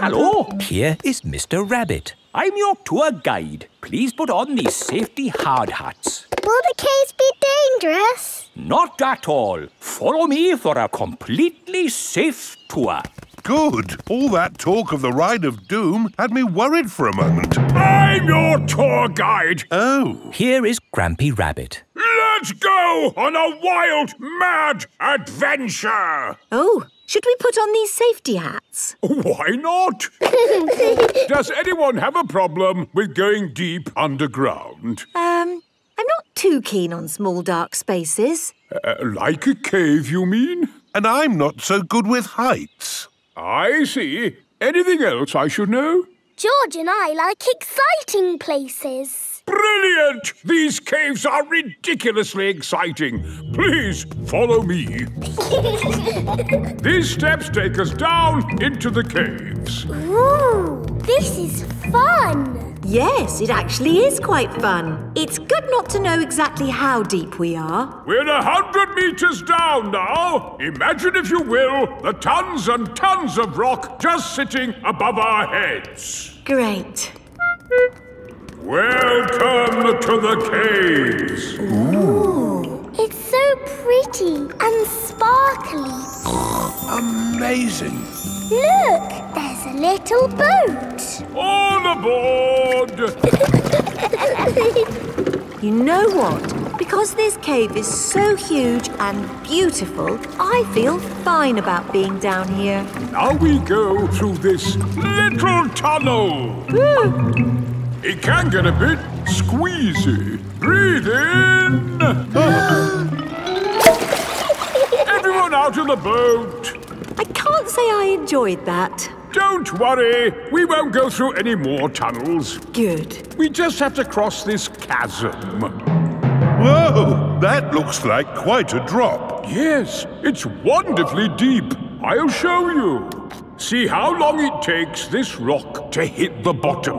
Hello, here is Mr. Rabbit. I'm your tour guide. Please put on these safety hard hats. Will the caves be dangerous? Not at all. Follow me for a completely safe tour. Good. All that talk of the Ride of Doom had me worried for a moment. I'm your tour guide. Oh. Here is Grampy Rabbit. Let's go on a wild, mad adventure. Oh, should we put on these safety hats? Why not? Does anyone have a problem with going deep underground? I'm not too keen on small, dark spaces. Like a cave, you mean? And I'm not so good with heights. I see. Anything else I should know? George and I like exciting places. Brilliant! These caves are ridiculously exciting. Please follow me. These steps take us down into the caves. Ooh, this is fun. Yes, it actually is quite fun. It's good not to know exactly how deep we are. We're 100 metres down now. Imagine, if you will, the tons and tons of rock just sitting above our heads. Great. Welcome to the caves. Ooh. It's so pretty and sparkly. Amazing. Look, there's a little boat. All aboard! You know what? Because this cave is so huge and beautiful, I feel fine about being down here. Now we go through this little tunnel. It can get a bit squeezy. Breathe in. Everyone out of the boat. I can't say I enjoyed that. Don't worry, we won't go through any more tunnels. Good. We just have to cross this chasm. Whoa, that looks like quite a drop. Yes, it's wonderfully deep. I'll show you. See how long it takes this rock to hit the bottom.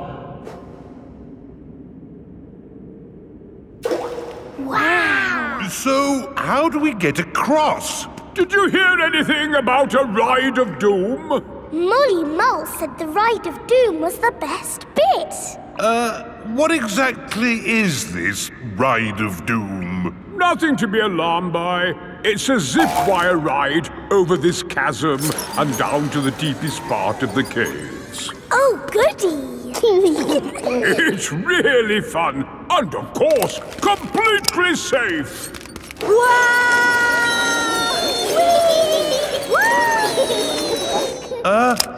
Wow! So, how do we get across? Did you hear anything about a Ride of Doom? Molly Mole said the Ride of Doom was the best bit. What exactly is this Ride of Doom? Nothing to be alarmed by. It's a zip wire ride over this chasm and down to the deepest part of the caves. Oh, goody! It's really fun and, of course, completely safe. Wow!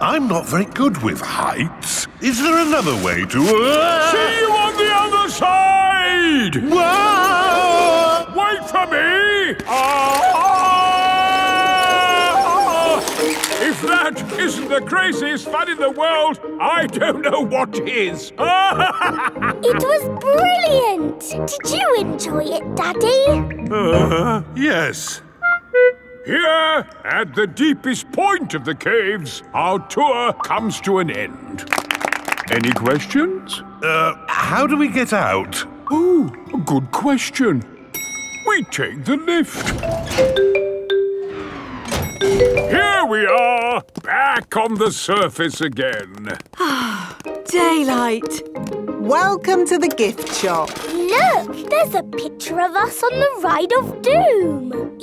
I'm not very good with heights. Is there another way to... See you on the other side! Whoa! Wait for me! If that isn't the craziest fun in the world, I don't know what is. It was brilliant! Did you enjoy it, Daddy? Yes. Here, at the deepest point of the caves, our tour comes to an end. Any questions? How do we get out? Ooh, a good question. We take the lift. Here we are, back on the surface again. Ah, daylight. Welcome to the gift shop. Look, there's a picture of us on the Ride of Doom.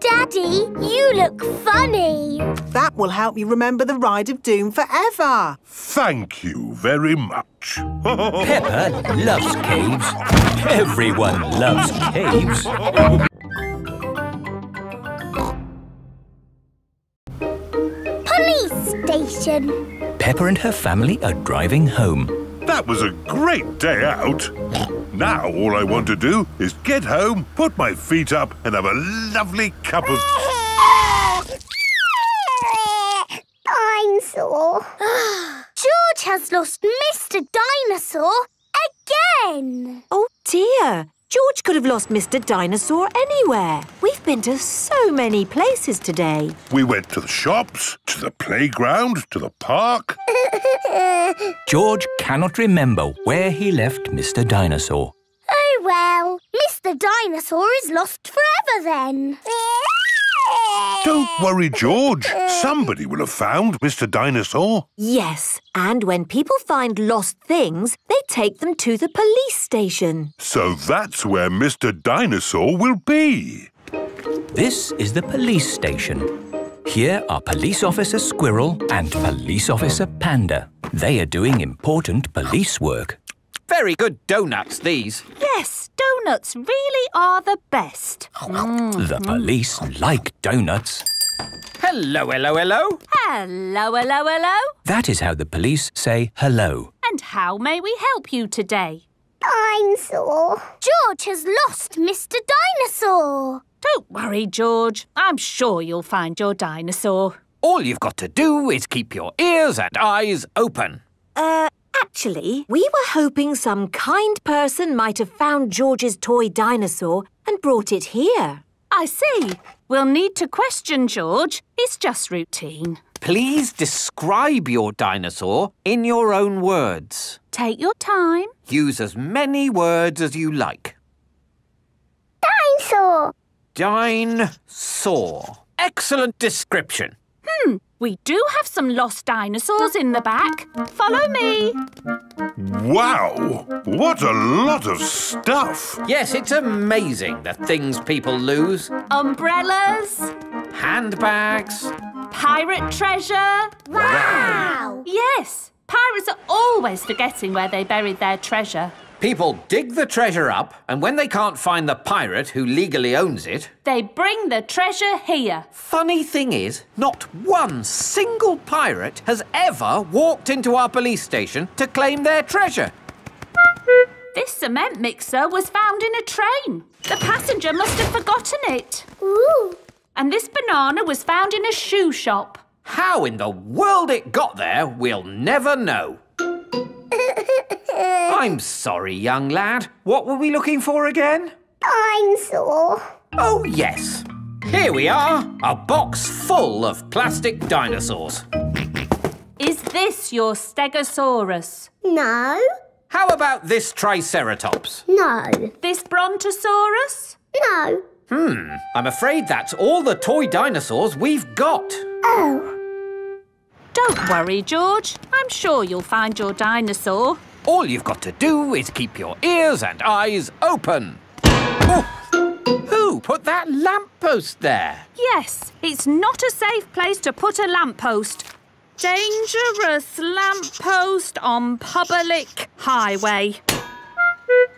Daddy, you look funny. That will help you remember the Ride of Doom forever. Thank you very much. Peppa loves caves. Everyone loves caves. Police station. Peppa and her family are driving home. That was a great day out. Now all I want to do is get home, put my feet up and have a lovely cup of... Dinosaur. George has lost Mr. Dinosaur again. Oh dear. George could have lost Mr. Dinosaur anywhere. We've been to so many places today. We went to the shops, to the playground, to the park. George cannot remember where he left Mr. Dinosaur. Oh, well, Mr. Dinosaur is lost forever then. Don't worry, George. Somebody will have found Mr. Dinosaur. Yes, and when people find lost things, they take them to the police station. So that's where Mr. Dinosaur will be. This is the police station. Here are Police Officer Squirrel and Police Officer Panda. They are doing important police work. Very good donuts, these. Yes, donuts really are the best. The police like donuts. Hello, hello, hello. Hello, hello, hello. That is how the police say hello. And how may we help you today? Dinosaur. George has lost Mr. Dinosaur. Don't worry, George. I'm sure you'll find your dinosaur. All you've got to do is keep your ears and eyes open. Actually, we were hoping some kind person might have found George's toy dinosaur and brought it here. I see. We'll need to question George. It's just routine. Please describe your dinosaur in your own words. Take your time. Use as many words as you like. Dinosaur. Dinosaur. Excellent description. We do have some lost dinosaurs in the back. Follow me. Wow! What a lot of stuff! Yes, it's amazing the things people lose. Umbrellas. Handbags. Pirate treasure. Wow! Yes, pirates are always forgetting where they buried their treasure. People dig the treasure up, and when they can't find the pirate who legally owns it... they bring the treasure here. Funny thing is, not one single pirate has ever walked into our police station to claim their treasure. This cement mixer was found in a train. The passenger must have forgotten it. Ooh. And this banana was found in a shoe shop. How in the world it got there, we'll never know. I'm sorry, young lad. What were we looking for again? Dinosaur. Oh, yes. Here we are, a box full of plastic dinosaurs. Is this your Stegosaurus? No. How about this Triceratops? No. This Brontosaurus? No. I'm afraid that's all the toy dinosaurs we've got. Oh. Don't worry, George. I'm sure you'll find your dinosaur. All you've got to do is keep your ears and eyes open. Oh, who put that lamppost there? Yes, it's not a safe place to put a lamppost. Dangerous lamppost on public highway.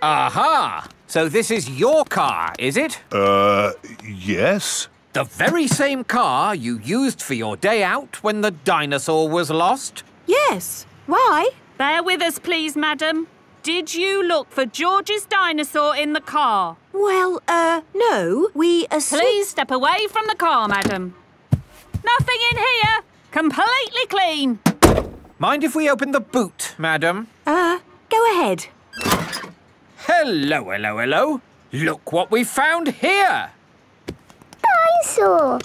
Aha! So this is your car, is it? Yes. The very same car you used for your day out when the dinosaur was lost? Yes. Why? Bear with us, please, madam. Did you look for George's dinosaur in the car? Well, no. We assume... Please step away from the car, madam. Nothing in here. Completely clean. Mind if we open the boot, madam? Go ahead. Hello, hello, hello. Look what we found here. Dinosaur.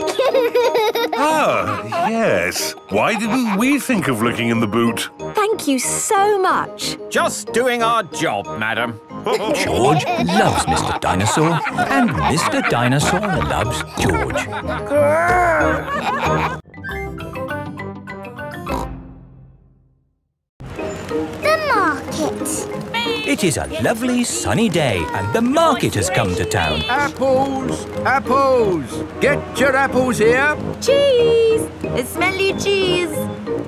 Ah, yes. Why didn't we think of looking in the boot? Thank you so much. Just doing our job, madam. George loves Mr. Dinosaur and Mr. Dinosaur loves George. The market. Apples! It is a lovely sunny day and the market has come to town. Apples! Apples! Get your apples here! Cheese! Smelly cheese!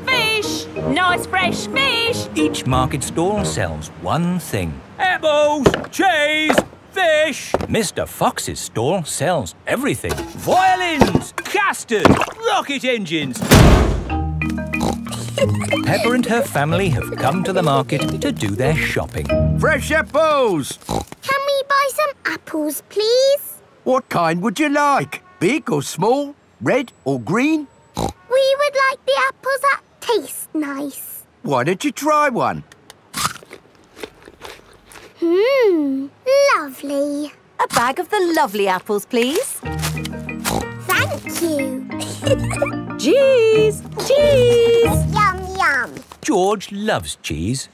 Fish! Nice fresh fish! Each market stall sells one thing. Apples! Cheese! Fish! Mr. Fox's stall sells everything. Violins! Casters! Rocket engines! Peppa and her family have come to the market to do their shopping. Fresh apples! Can we buy some apples, please? What kind would you like? Big or small? Red or green? We would like the apples that taste nice. Why don't you try one? Mmm, lovely. A bag of the lovely apples, please. Thank you. Cheese! Cheese! Yum, yum. George loves cheese.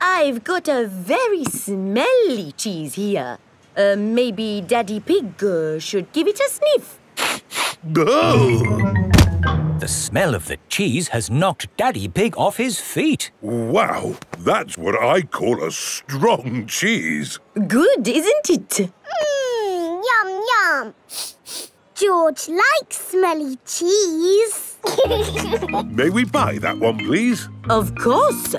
I've got a very smelly cheese here. Maybe Daddy Pig should give it a sniff. Oh. The smell of the cheese has knocked Daddy Pig off his feet. Wow, that's what I call a strong cheese. Good, isn't it? Mmm, yum, yum. George likes smelly cheese. May we buy that one, please? Of course.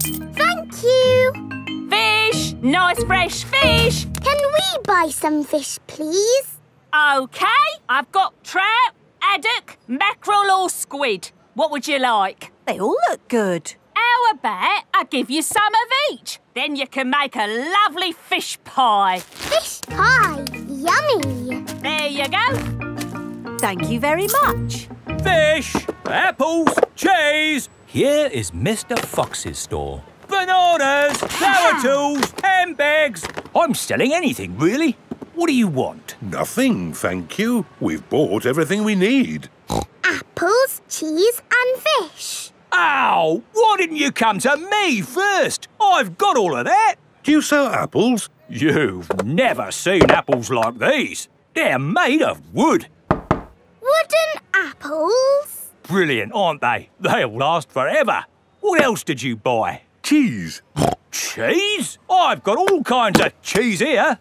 Thank you. Fish, nice fresh fish. Can we buy some fish, please? OK, I've got trout, haddock, mackerel or squid. What would you like? They all look good. How about I give you some of each? Then you can make a lovely fish pie. Fish pie? Yummy. There you go. Thank you very much. Fish, apples, cheese. Here is Mr. Fox's store. Bananas, flower tools, handbags. I'm selling anything, really. What do you want? Nothing, thank you. We've bought everything we need. Apples, cheese and fish. Ow! Why didn't you come to me first? I've got all of that. Do you sell apples? You've never seen apples like these. They're made of wood. Wooden apples? Brilliant, aren't they? They'll last forever. What else did you buy? Cheese. Cheese? I've got all kinds of cheese here.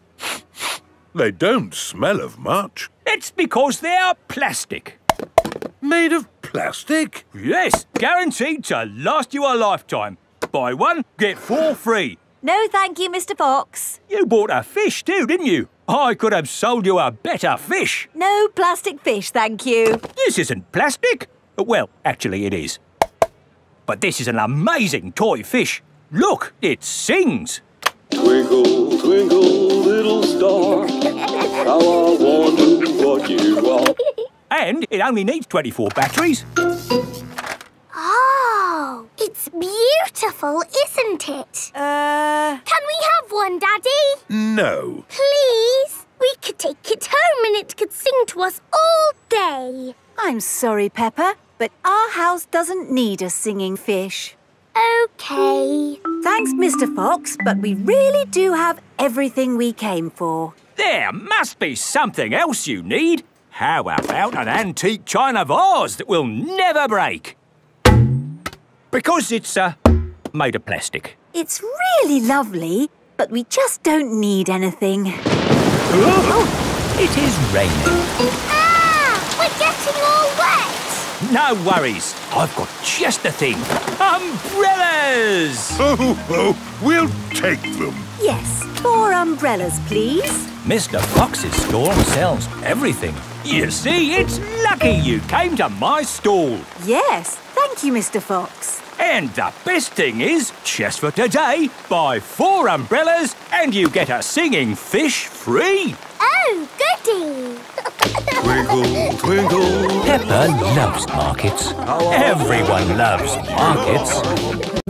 They don't smell of much. It's because they are plastic. Made of plastic? Yes, guaranteed to last you a lifetime. Buy one, get four free. No, thank you, Mr. Fox. You bought a fish too, didn't you? I could have sold you a better fish. No plastic fish, thank you. This isn't plastic. Well, actually it is. But this is an amazing toy fish. Look, it sings. Twinkle, twinkle, little star, how I wonder what you are. And it only needs 24 batteries. Oh, it's beautiful, isn't it? Can we have one, Daddy? No. Please? We could take it home and it could sing to us all day. I'm sorry, Peppa, but our house doesn't need a singing fish. OK. Thanks, Mr. Fox, but we really do have everything we came for. There must be something else you need. How about an antique china vase that will never break? Because it's made of plastic. It's really lovely, but we just don't need anything. Oh, it is raining. Ah! We're getting all wet! No worries. I've got just the thing. Umbrellas! Oh, we'll take them. Yes, 4 umbrellas, please. Mr. Fox's stall sells everything. You see, it's lucky you came to my stall. Yes, thank you, Mr. Fox. And the best thing is, just for today, buy 4 umbrellas and you get a singing fish free. Oh, goody! Twinkle, twinkle. Peppa loves markets. Everyone loves markets.